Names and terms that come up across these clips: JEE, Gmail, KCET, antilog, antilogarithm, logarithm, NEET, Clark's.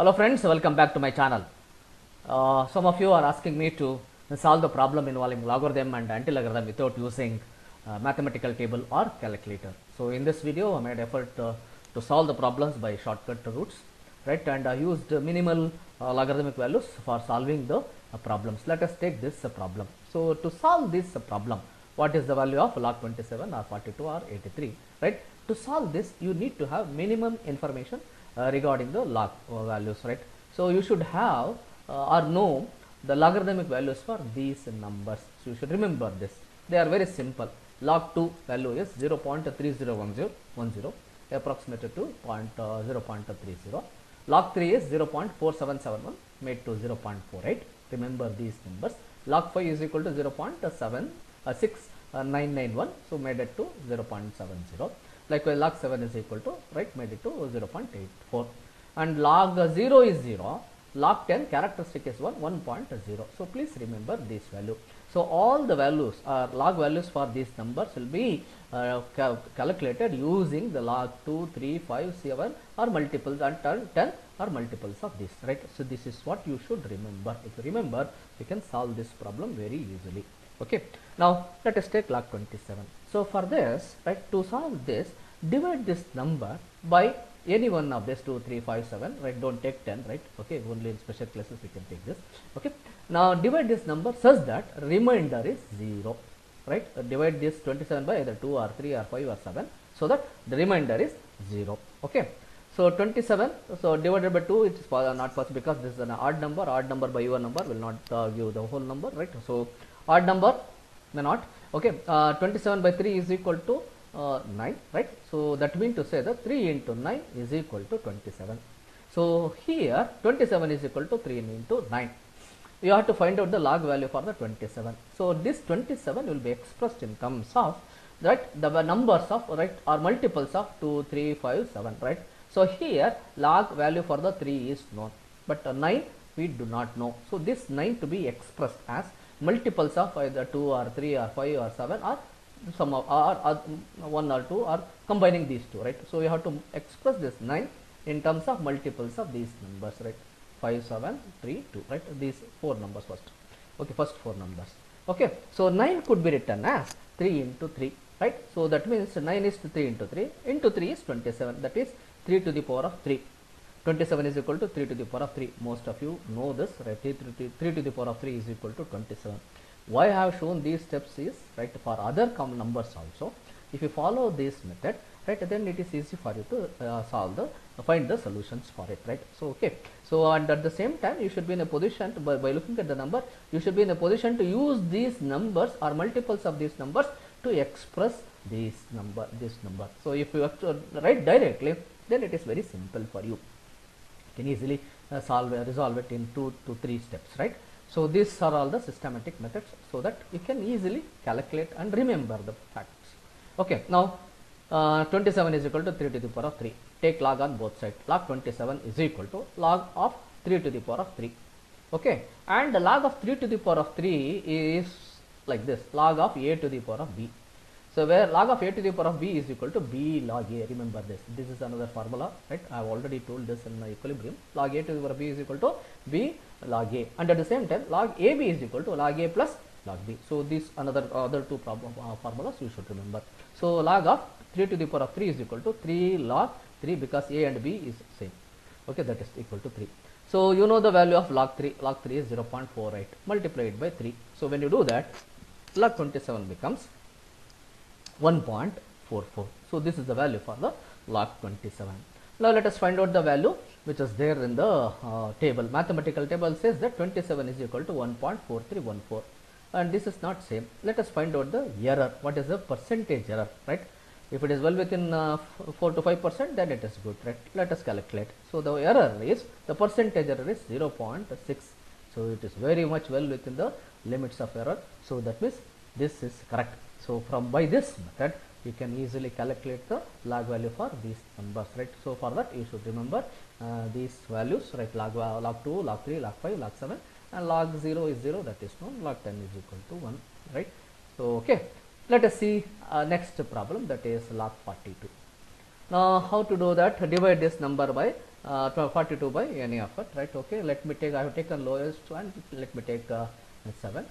Hello friends, welcome back to my channel. Some of you are asking me to solve the problem involving logarithm and anti-logarithm without using mathematical table or calculator. So in this video, I made effort to solve the problems by shortcut routes, right? And I used minimal logarithmic values for solving the problems. Let us take this problem. So to solve this problem, what is the value of log 27 or 42 or 83, right? To solve this, you need to have minimum information regarding the log values, right? So you should have or know the logarithmic values for these numbers. So you should remember this. They are very simple. Log 2 value is 0.301010, approximated to 0.30. Log 3 is 0.4771, made to 0.48. Remember these numbers. Log 5 is equal to 0.76991, so made it to 0.70. Likewise, log 7 is equal to, right, made it to 0.84. And log 0 is 0. Log 10 characteristic is 1.0. So please remember this value. So all the values or log values for these numbers will be calculated using the log 2, 3, 5, 7 or multiples, and 10 or multiples of this, right? So this is what you should remember. If you remember, you can solve this problem very easily. Okay. Now let us take log 27. So for this, right, to solve this, divide this number by any one of this 2, 3, 5, 7, right? Don't take 10, right? Okay, only in special classes we can take this. Okay, now divide this number such that remainder is 0, right? Divide this 27 by either 2 or 3 or 5 or 7, so that the remainder is 0. Okay, so 27, so divided by 2, it is not possible because this is an odd number. Odd number by even number will not give the whole number, right? So odd number may not. Okay, 27 by 3 is equal to 9, right? So that means to say that 3 into 9 is equal to 27. So here 27 is equal to 3 into 9. You have to find out the log value for the 27. So this 27 will be expressed in terms of, right, the numbers of, right, or multiples of 2, 3, 5, 7, right? So here log value for the 3 is known, but 9 we do not know. So this 9 to be expressed as multiples of either 2 or 3 or 5 or 7 or some of, or 1 or 2, or combining these two, right? So you have to express this 9 in terms of multiples of these numbers, right? 5, 7, 3, 2, right? These 4 numbers first. Okay, first 4 numbers. Okay, so 9 could be written as 3 into 3, right? So that means 9 is 3 into 3, into 3 is 27, that is 3 to the power of 3. 27 is equal to 3 to the power of 3. Most of you know this, right? 3 to the power of 3 is equal to 27. Why I have shown these steps is, right, for other common numbers also. If you follow this method, right, then it is easy for you to find the solutions for it, right? So okay. So and at the same time, you should be in a position to, by looking at the number, you should be in a position to use these numbers or multiples of these numbers to express this number. So if you have to write directly, then it is very simple for you. Can easily resolve it in 2 to 3 steps, right? So these are all the systematic methods, so that you can easily calculate and remember the facts. Okay, now 27 is equal to 3 to the power of 3. Take log on both sides. Log 27 is equal to log of 3 to the power of 3. Okay, and the log of 3 to the power of 3 is like this: log of a to the power of b. So where log of a to the power of b is equal to b log a. Remember this. This is another formula, right? I have already told this in my equilibrium. Log a to the power of b is equal to b log a. And at the same time, log ab is equal to log a plus log b. So these another other two formulas you should remember. So log of 3 to the power of 3 is equal to 3 log 3, because a and b is same. Okay, that is equal to 3. So you know the value of log 3. Log 3 is 0.48. Multiply it by 3. So when you do that, log 27 becomes 1.44. So this is the value for the log 27. Now let us find out the value which is there in the table. Mathematical table says that 27 is equal to 1.4314, and this is not same. Let us find out the error. What is the percentage error, right? If it is well within 4 to 5%, then it is good, right? Let us calculate. So the error is, the percentage error is 0.6. So it is very much well within the limits of error. So that means this is correct. So from by this method, you can easily calculate the log value for these numbers, right? So for that, you should remember these values, right? Log 2, log 3, log 5, log 7, and log 0 is 0, that is known. Log 10 is equal to 1, right? So okay, let us see next problem, that is log 42. Now how to do that? Divide this number by 42 by any of it, right? Okay, let me take, I have taken lowest one, let me take 7.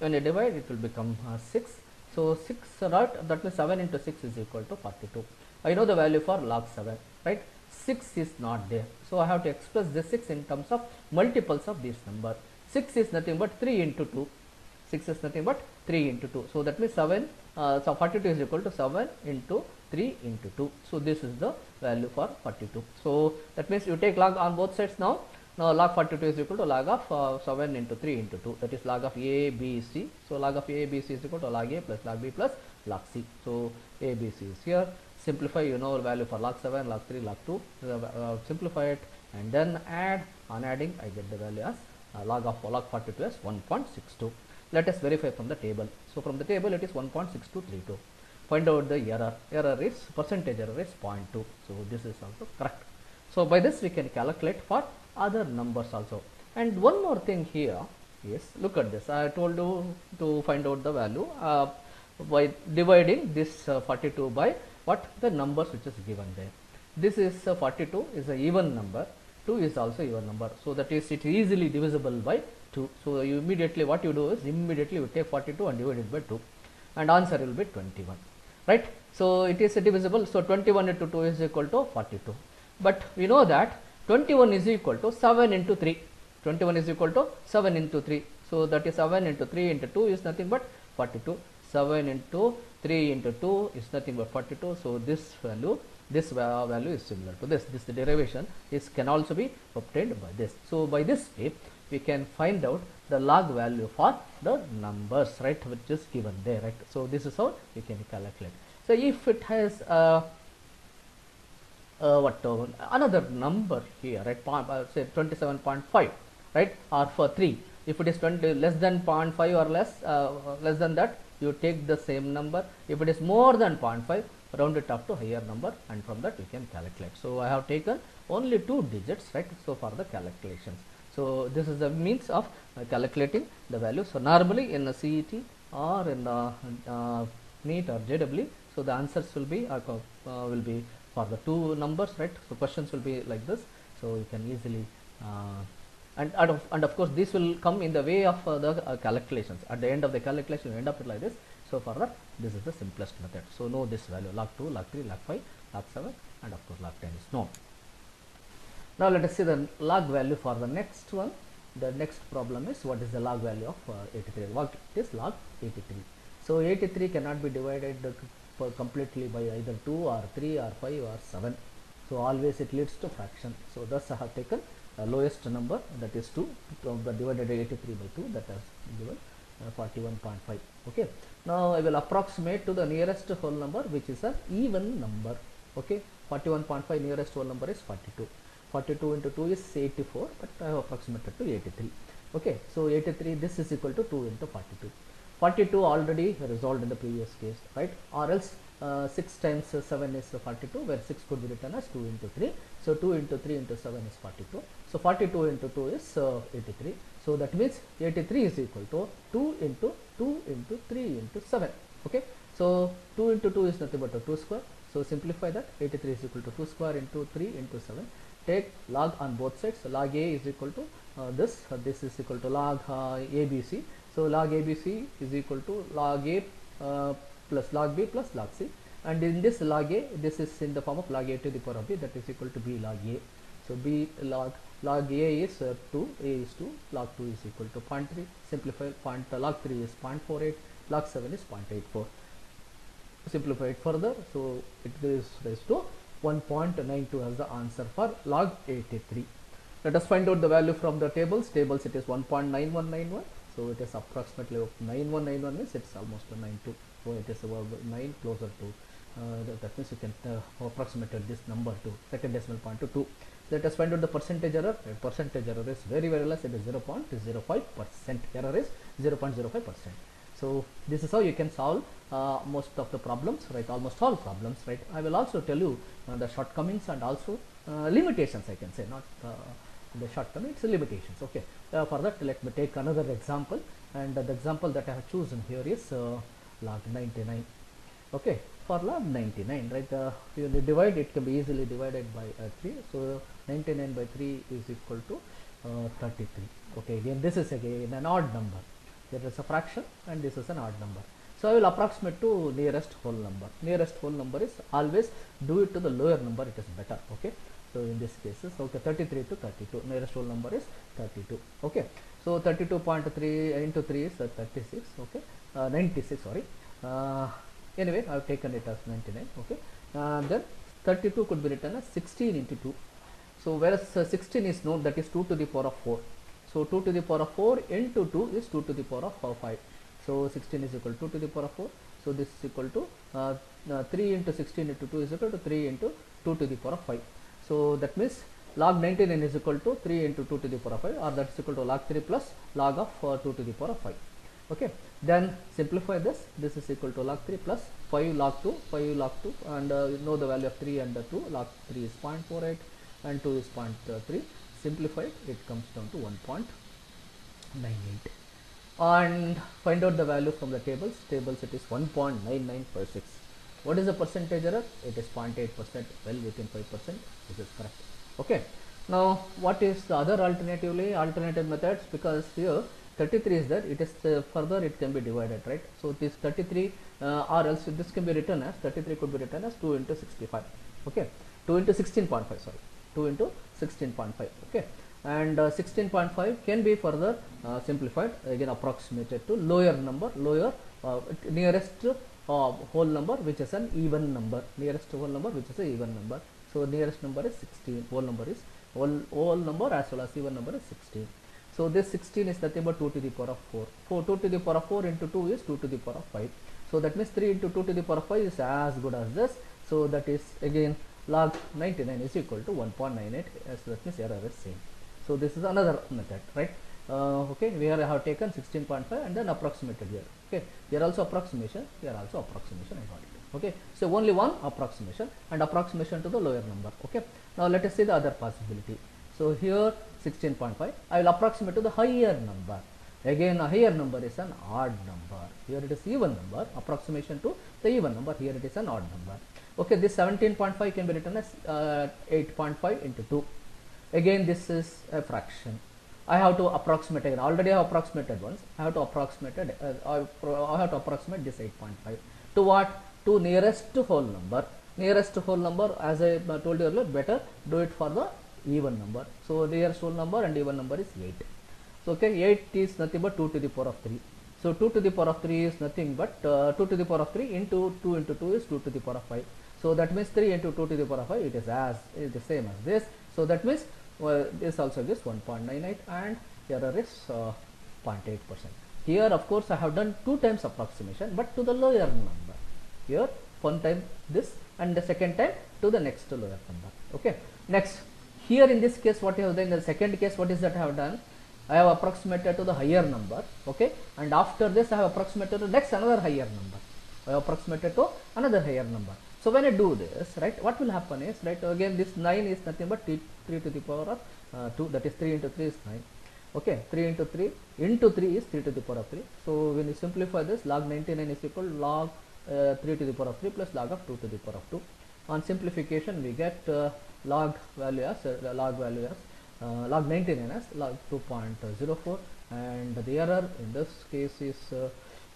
When you divide, it will become 6. So 6, right? That means 7 into 6 is equal to 42. I know the value for log 7, right? 6 is not there. So I have to express this 6 in terms of multiples of this number. 6 is nothing but 3 into 2. 6 is nothing but 3 into 2. So that means 7, so 42 is equal to 7 into 3 into 2. So this is the value for 42. So that means you take log on both sides now. Now log 42 is equal to log of 7 into 3 into 2. That is log of A, B, C. So log of A, B, C is equal to log A plus log B plus log C. So A, B, C is here. Simplify, you know value for log 7, log 3, log 2. Simplify it and then add. On adding, I get the value as log 42 as 1.62. Let us verify from the table. So from the table it is 1.6232. Find out the error. Error is percentage error is 0.2. So this is also correct. So by this we can calculate for other numbers also. And one more thing here is, look at this. I told you to find out the value by dividing this 42 by what, the numbers which is given there. This is 42 is an even number. 2 is also even number. So that is it easily divisible by 2. So you immediately, what you do is immediately you take 42 and divide it by 2, and answer will be 21, right? So it is divisible. So 21 into 2 is equal to 42. But we know that 21 is equal to 7 into 3. 21 is equal to 7 into 3. So that is 7 into 3 into 2 is nothing but 42. 7 into 3 into 2 is nothing but 42. So this value is similar to this. This derivation is can also be obtained by this. So by this way we can find out the log value for the numbers, right, which is given there, right? So this is how we can calculate. So if it has another number here, right, say 27.5, right, or for 3, if it is 20 less than 0.5 or less than that, you take the same number. If it is more than 0.5, round it up to higher number, and from that we can calculate. So I have taken only 2 digits, right, so for the calculations. So this is the means of calculating the value. So normally in a CET or in a NEET or JEE, so the answers will be for the 2 numbers, right? So questions will be like this. So you can easily and of course this will come in the way of the calculations. At the end of the calculation, you end up like this. So for that, this is the simplest method. So know this value: log 2, log 3, log 5, log 7, and of course log 10 is known. Now let us see the log value for the next one. The next problem is, what is the log value of 83? What is log 83? So 83 cannot be divided completely by either 2 or 3 or 5 or 7. So always it leads to fraction. So thus I have taken the lowest number, that is 2, divided 83 by 2, that has given 41.5. Okay. Now I will approximate to the nearest whole number, which is an even number. Okay. 41.5 nearest whole number is 42. 42 into 2 is 84, but I have approximated to 83. Okay, so 83, this is equal to 2 into 42. 42 already resolved in the previous case, right? Or else 6 times 7 is 42, where 6 could be written as 2 into 3. So 2 into 3 into 7 is 42. So 42 into 2 is 83. So that means 83 is equal to 2 into 3 into 7. Okay, so 2 into 2 is nothing but a 2 square. So simplify that. 83 is equal to 2 square into 3 into 7. Take log on both sides. So log A is equal to this. This is equal to log ABC. So log ABC is equal to log A plus log B plus log C. And in this log A, this is in the form of log A to the power of B. That is equal to B log A. So B log A is 2. A is 2. Log 2 is equal to 0.3. Simplify. Log 3 is 0.48. Log 7 is 0.84. Simplify it further. So it is raised to 1.92 as the answer for log 83. Let us find out the value from the tables. Tables it is 1.9191. So it is approximately 9191 means it's almost 92. So it is about 9 closer to that means you can approximate this number to second decimal point to 2. Let us find out the percentage error. Percentage error is very less. It is 0.05%. Error is 0.05%. So this is how you can solve most of the problems, right? Almost all problems, right? I will also tell you the shortcomings and also limitations. I can say not the shortcomings, limitations. Okay. For that, let me take another example, and the example that I have chosen here is log 99. Okay. formula 99, right? If divide, it can be easily divided by 3. So 99 by 3 is equal to 33. Okay, again this is again an odd number. There is a fraction and this is an odd number. So I will approximate to nearest whole number. Nearest whole number is always do it to the lower number, it is better. Okay. So in this case is okay, 33 to 32. Nearest whole number is 32. Okay. So 32.3 into 3 is 36. Okay. 96, sorry. Anyway, I have taken it as 99. Okay. Then 32 could be written as 16 into 2. So whereas 16 is known, that is 2 to the power of 4. So 2 to the power of 4 into 2 is 2 to the power of 5. So 16 is equal to 2 to the power of 4. So this is equal to 3 into 16 into 2 is equal to 3 into 2 to the power of 5. So that means log 99 is equal to 3 into 2 to the power of 5, or that is equal to log 3 plus log of 2 to the power of 5. Okay. Then simplify this. This is equal to log 3 plus 5 log 2, 5 log 2, and you know the value of 3 and 2. Log 3 is 0.48 and 2 is 0.3. Simplify it, it comes down to 1.98. And find out the value from the tables. Tables it is 1.9956. What is the percentage error? It is 0.8%, well within 5%. This is correct. Okay. Now what is the other alternative methods? Because here 33 is there, it is further it can be divided, right? So this 33 or else this can be written as 33 could be written as 2 into 65. Okay. 2 into 16.5, sorry. 2 into 16.5. Okay. And 16.5 can be further simplified, again approximated to lower number, lower nearest whole number which is an even number, nearest whole number which is an even number. So nearest number is 16, whole number is whole number as well as even number is 16. So this 16 is nothing but 2 to the power of 4. 2 to the power of 4 into 2 is 2 to the power of 5. So that means 3 into 2 to the power of 5 is as good as this. So that is again log 99 is equal to 1.98, as that means error is same. So this is another method, right? Okay, we have taken 16.5 and then approximated here. Okay, here also approximation, here also approximation, I got it. Okay, so only one approximation and approximation to the lower number. Okay, now let us see the other possibility. So here 16.5, I will approximate to the higher number. Again a higher number is an odd number. Here it is even number, approximation to the even number, here it is an odd number. Okay, this 17.5 can be written as 8.5 into 2. Again this is a fraction. I have to approximate again. Already I have approximated once. I have to approximate this 8.5 to what? To nearest whole number. Nearest whole number, as I told you earlier, better do it for the even number. So nearest whole number and even number is 8. So okay, 8 is nothing but 2 to the power of 3. So 2 to the power of 3 is nothing but 2 to the power of 3 into 2 is 2 to the power of 5. So that means 3 into 2 to the power of 5, it is the same as this. So that means this also gives 1.98 and error is 0.8%. Here of course I have done 2 times approximation, but to the lower number. Here one time this and the second time to the next lower number. Okay. Next, here in this case what I have done, in the second case what is that I have done? I have approximated to the higher number. Okay. And after this I have approximated to next another higher number. I have approximated to another higher number. So when I do this, right, what will happen is, right, again this 9 is nothing but 3 to the power of 2, that is 3 into 3 is 9. Okay, 3 into 3 into 3 is 3 to the power of 3. So when you simplify this, log 99 is equal to log 3 to the power of 3 plus log of 2 to the power of 2. On simplification we get log 99 as log 2.04, and the error in this case is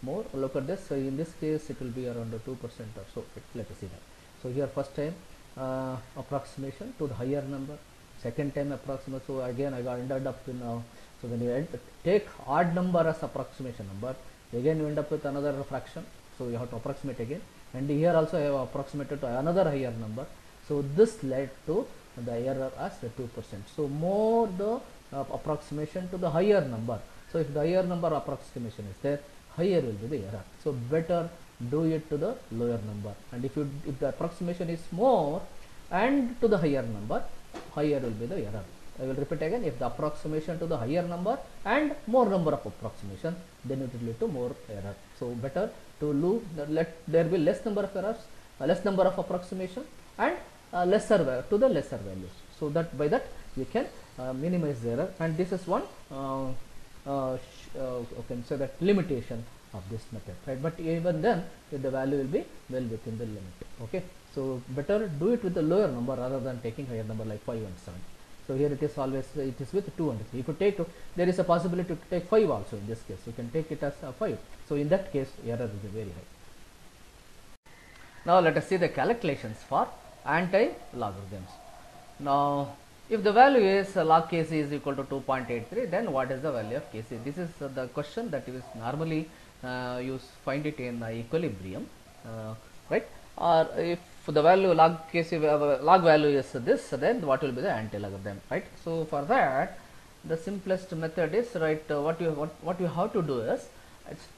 more. Look at this. So in this case it will be around 2% or so. Let us see that. So here first time approximation to the higher number, second time approximation. So again I got ended up in so when you take odd number as approximation number, again you end up with another fraction, so you have to approximate again, and here also I have approximated to another higher number. So this led to the error as 2%. So more the approximation to the higher number. So if the higher number approximation is there, higher will be the error. So better do it to the lower number. And if the approximation is more and to the higher number, higher will be the error. I will repeat again, if the approximation to the higher number and more number of approximation, then it will lead to more error. So better to let there be less number of errors, less number of approximation, and lesser to the lesser values. So that by that you can minimize the error. And this is one. Okay, so that limitation of this method, right? But even then the value will be well within the limit. Okay, so better do it with a lower number rather than taking higher number like 5 and 7. So here it is always, it is with 2 and 3. If you take 2, there is a possibility to take 5 also. In this case you can take it as a 5. So in that case error is very high. Now let us see the calculations for anti-logarithms. Now if the value is log kc is equal to 2.83, then what is the value of kc? This is the question that is normally you find it in equilibrium, right? Or if the value log kc log value is this, then what will be the anti-logarithm, right? So for that the simplest method is, right, what you have to do is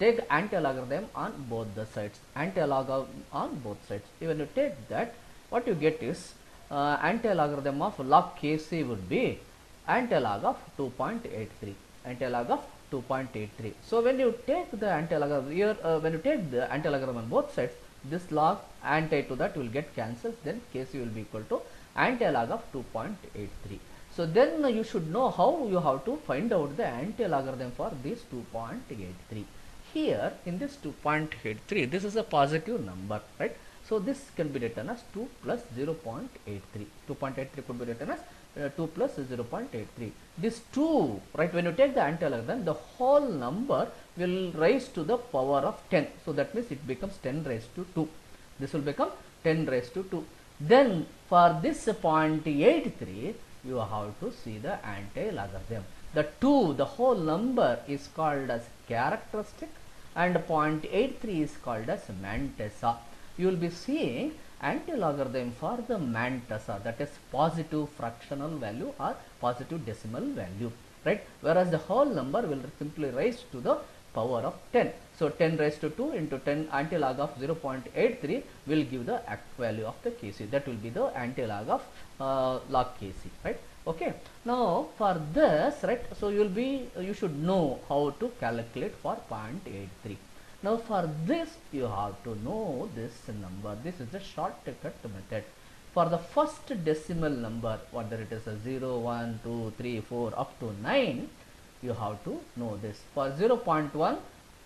take anti-logarithm on both the sides, anti-log on both sides. Even you take that, what you get is anti-logarithm of log kc would be anti-log of 2.83, anti-log of 2.83. So when you take the anti-logarithm here, when you take the anti-logarithm on both sides, this log anti to that will get cancelled, then kc will be equal to anti-log of 2.83. So then you should know how you have to find out the anti-logarithm for this 2.83. Here in this 2.83, this is a positive number, right? So this can be written as 2 plus 0.83. 2.83 could be written as 2 plus 0.83. This 2, right, when you take the anti-logarithm, the whole number will rise to the power of 10. So that means it becomes 10 raised to 2. This will become 10 raised to 2. Then for this 0.83, you have to see the anti-logarithm. The 2, the whole number is called as characteristic, and 0.83 is called as mantissa. You will be seeing anti-logarithm for the mantissa, that is positive fractional value or positive decimal value, right? Whereas the whole number will simply rise to the power of 10. So 10 raised to 2 into 10 anti-log of 0.83 will give the exact value of the kc. That will be the anti-log of log kc, right? Okay. Now for this, right, so you should know how to calculate for 0.83. Now for this you have to know this number. This is the shortcut method. For the first decimal number, whether it is a 0, 1, 2, 3, 4 up to 9, you have to know this. For 0.1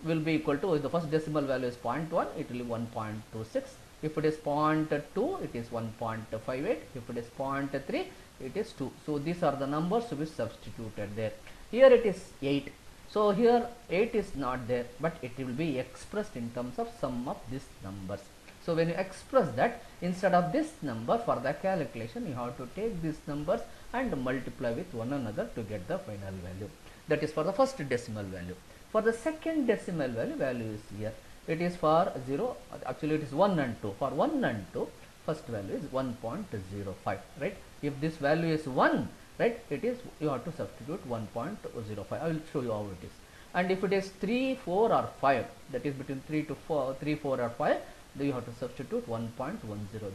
will be equal to, if the first decimal value is 0.1, it will be 1.26. If it is 0.2, it is 1.58. If it is 0.3, it is 2. So these are the numbers to be substituted there. Here it is 8. So here 8 is not there, but it will be expressed in terms of sum of these numbers. So when you express that, instead of this number for the calculation, you have to take these numbers and multiply with one another to get the final value. That is for the first decimal value. For the second decimal value, value is here. It is for 0, actually it is 1 and 2. For 1 and 2, first value is 1.05, right? If this value is 1, right, it is, you have to substitute 1.05. I will show you how it is. And if it is 3, 4 or 5, that is between 3, 4 or 5, then you have to substitute 1.10.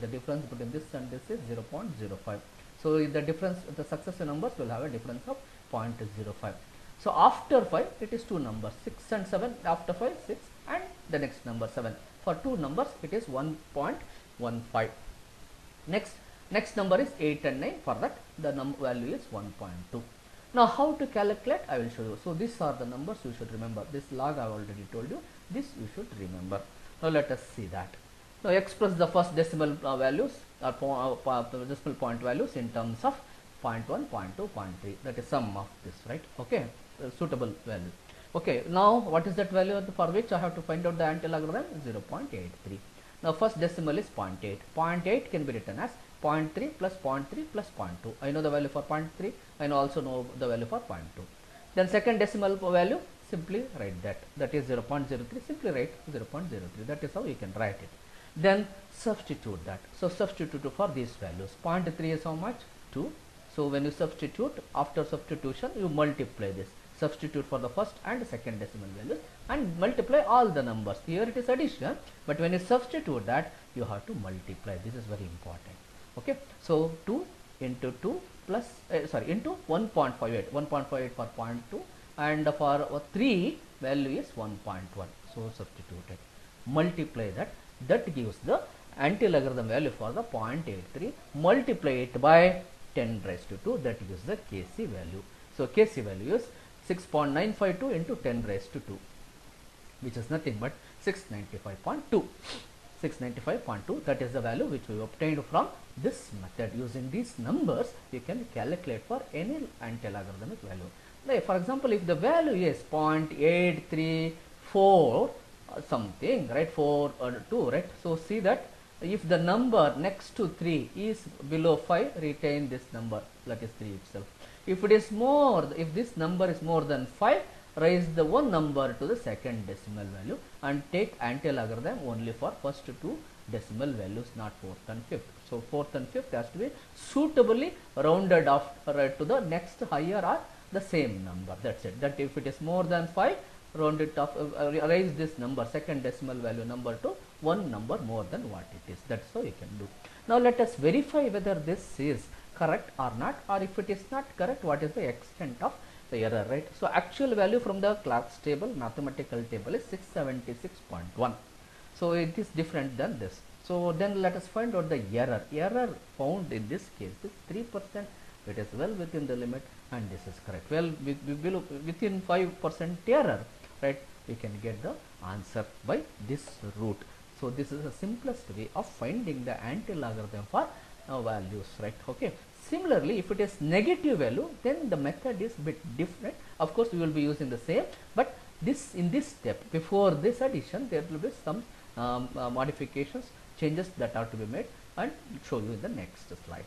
The difference between this and this is 0.05. So the difference, the successive numbers will have a difference of 0.05. So after 5, it is two numbers, 6 and 7. After 5, 6 and the next number 7. For two numbers, it is 1.15. Next number is 8 and 9. For that, the value is 1.2. Now how to calculate, I will show you. So these are the numbers you should remember. This log I have already told you. This you should remember. Now let us see that. Now express the first decimal values or decimal point values in terms of 0.1, 0.2, 0.3. That is sum of this, right? Okay, suitable value. Okay, now what is that value for which I have to find out the anti-logarithm? 0.83. Now first decimal is 0.8. 0.8 can be written as 0.3 plus 0.3 plus 0.2. I know the value for 0.3. I also know the value for 0.2. Then second decimal value, simply write that. That is 0.03. Simply write 0.03. That is how you can write it. Then substitute that. So substitute for these values. 0.3 is how much? 2. So when you substitute, after substitution, you multiply this. Substitute for the first and second decimal values and multiply all the numbers. Here it is addition, but when you substitute that, you have to multiply. This is very important. Okay, so 2 into 2 plus into 1.58. 1.58 for 0.2, and for 3 value is 1.1. So substituted, multiply that. That gives the anti-logarithm value for the 0.83. Multiply it by 10 raised to 2. That gives the kc value. So kc value is 6.952 into 10 raised to 2. which is nothing but 695.2. 695.2, that is the value which we obtained from this method. Using these numbers, we can calculate for any anti-logarithmic value. Like for example, if the value is 0.834 something, right, 4 or 2, right, so see that if the number next to 3 is below 5, retain this number, that is 3 itself. If it is more, if this number is more than 5, raise the one number to the second decimal value and take anti-logarithm only for first two decimal values, not fourth and fifth. So fourth and fifth has to be suitably rounded off to the next higher or the same number. That's it. That if it is more than 5, round it off, raise this number, second decimal value number to one number more than what it is. That's how you can do. Now let us verify whether this is correct or not, or if it is not correct, what is the extent of the error, right? So actual value from the Clark's table, mathematical table, is 676.1. so it is different than this. So then let us find out the error. Error found in this case is 3%. It is well within the limit and this is correct. Well, below, within 5% error, right, we can get the answer by this route. So this is the simplest way of finding the anti-logarithm for values, right? Okay. Similarly, if it is negative value, then the method is bit different. Of course, we will be using the same, but this, in this step, before this addition, there will be some modifications, changes that are to be made, and show you in the next slide.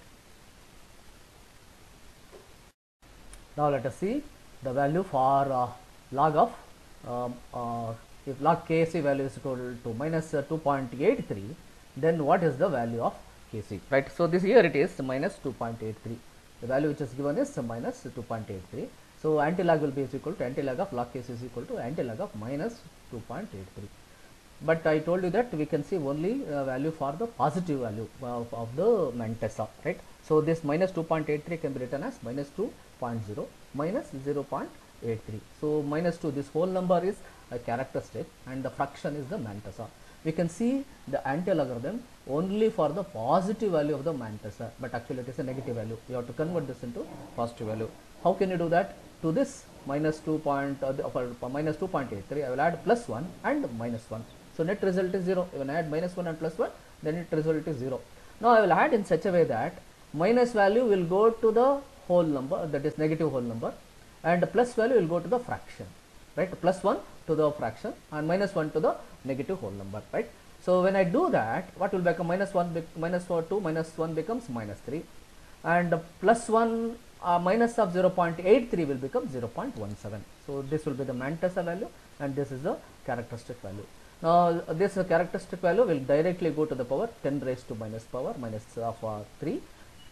Now let us see the value for log of if log KC value is equal to minus 2.83, then what is the value of KC, right? So this here it is minus 2.83. The value which is given is minus 2.83. So anti-log will be is equal to anti-log of log KC is equal to anti-log of minus 2.83. But I told you that we can see only value for the positive value of the Manteca, right? So this minus 2.83 can be written as minus 2.0 minus 0.83. So minus 2, this whole number is a character step and the fraction is the Manteca. We can see the anti-logarithm only for the positive value of the Manteca, but actually it is a negative value. You have to convert this into positive value. How can you do that? To this minus 2.83, I will add plus 1 and minus 1. So net result is 0. When I add minus 1 and plus 1, then net result is 0. Now I will add in such a way that minus value will go to the whole number, that is negative whole number, and the plus value will go to the fraction, right? Plus 1 to the fraction and minus 1 to the negative whole number, right? So when I do that, what will become minus 1 becomes minus 3, and the plus 1 minus of 0.83 will become 0.17. So this will be the Manteca value and this is the characteristic value. Now this characteristic value will directly go to the power 10 raised to minus power minus of 3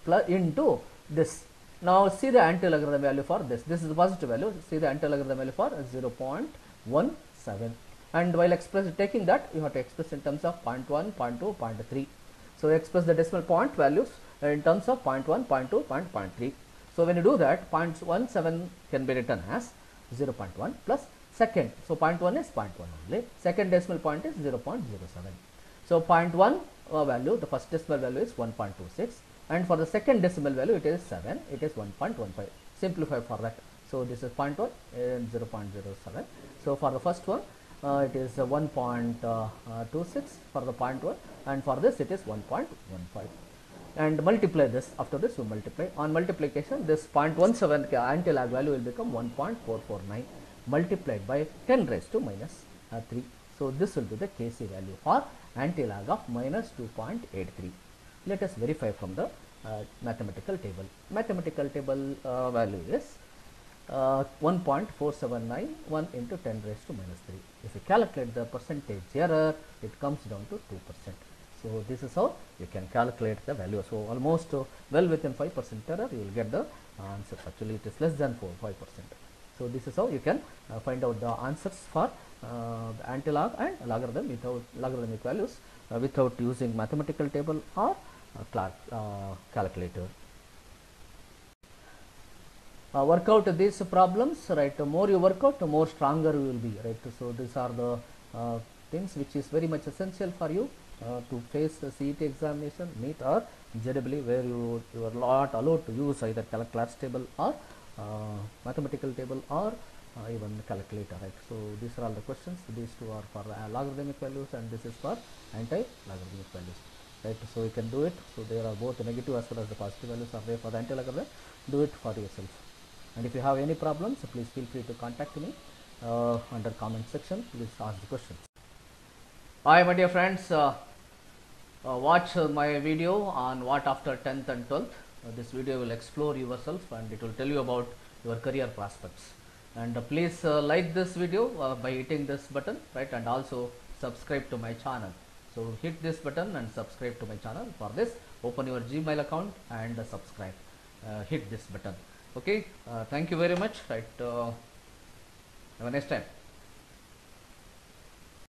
plus into this. Now see the anti-logarithm value for this. This is the positive value. See the anti-logarithm value for 0.17, and while taking that, you have to express in terms of 0.1, 0.2, 0.3. So express the decimal point values in terms of 0.1, 0.2, 0.3. So when you do that, 0.17 can be written as 0.1 plus second. So 0.1 is 0.1 only. Second decimal point is 0.07. So 0.1 value, the first decimal value is 1.26, and for the second decimal value it is 7. It is 1.15. Simplify for that. So this is 0.1 and 0.07. So for the first one, it is 1.26 for the 0.1, and for this it is 1.15. And multiply this. After this you multiply. On multiplication, this 0.17 anti-log value will become 1.449 multiplied by 10 raised to minus 3. So this will be the KC value for anti-log of minus 2.83. Let us verify from the mathematical table. Mathematical table value is 1.4791 into 10 raised to minus 3. If you calculate the percentage error, it comes down to 2%. So this is how you can calculate the value. So almost well within 5% error, you will get the answers. Actually, it is less than 5%. So this is how you can find out the answers for the anti-log and logarithm without logarithmic values without using mathematical table or Clark calculator. Work out these problems, right? The more you work out, the more stronger you will be, right? So these are the things which is very much essential for you to face the CET examination, NEET or JEE, where you are not allowed to use either Clark's table or mathematical table or even calculator, right? So these are all the questions. These two are for logarithmic values and this is for anti-logarithmic values, right? So you can do it. So there are both negative as well as the positive values are there for the anti-logarithmic. Do it for yourself. And if you have any problems, please feel free to contact me under comment section. Please ask the questions. Hi my dear friends, watch my video on what after 10th and 12th. This video will explore yourself and it will tell you about your career prospects. And please like this video by hitting this button, right? And also subscribe to my channel. So hit this button and subscribe to my channel. For this, open your Gmail account and subscribe. Hit this button. Okay. Thank you very much. Right. Have a nice time.